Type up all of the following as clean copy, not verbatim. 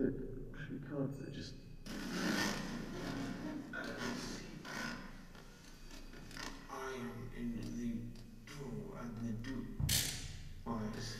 She can't, they just... I am in the door and the door eyes.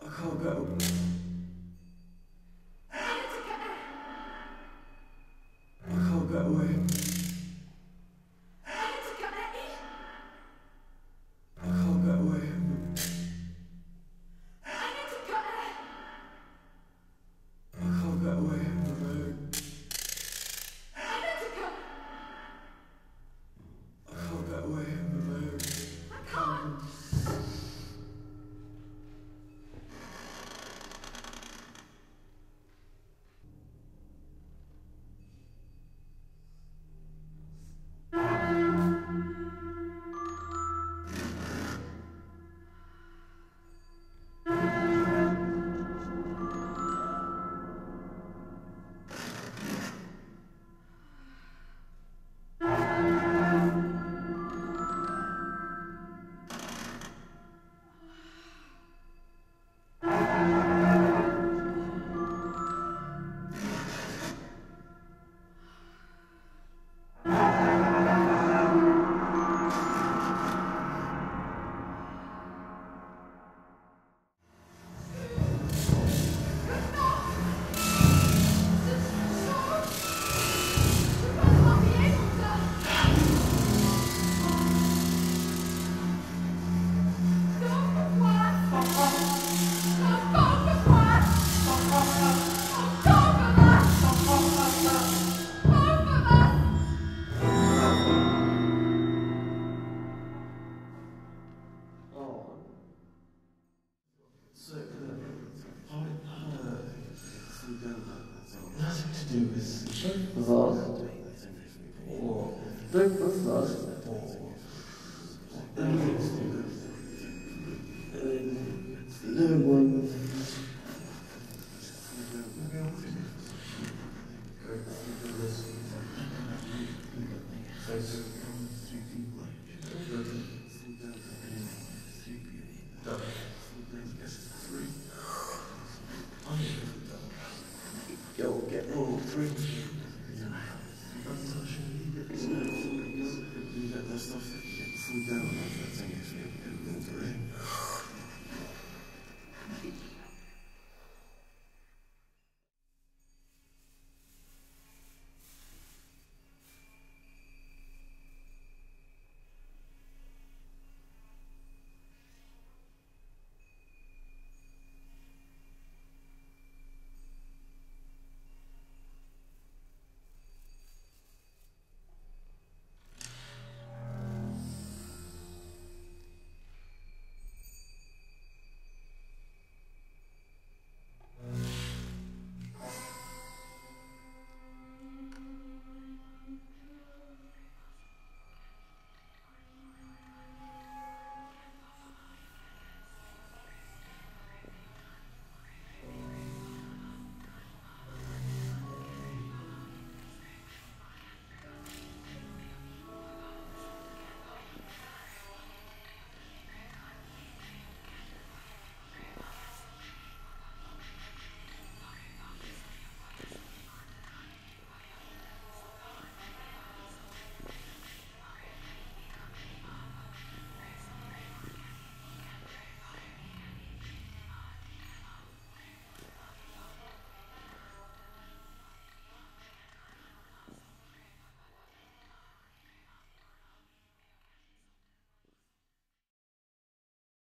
I will guard you above.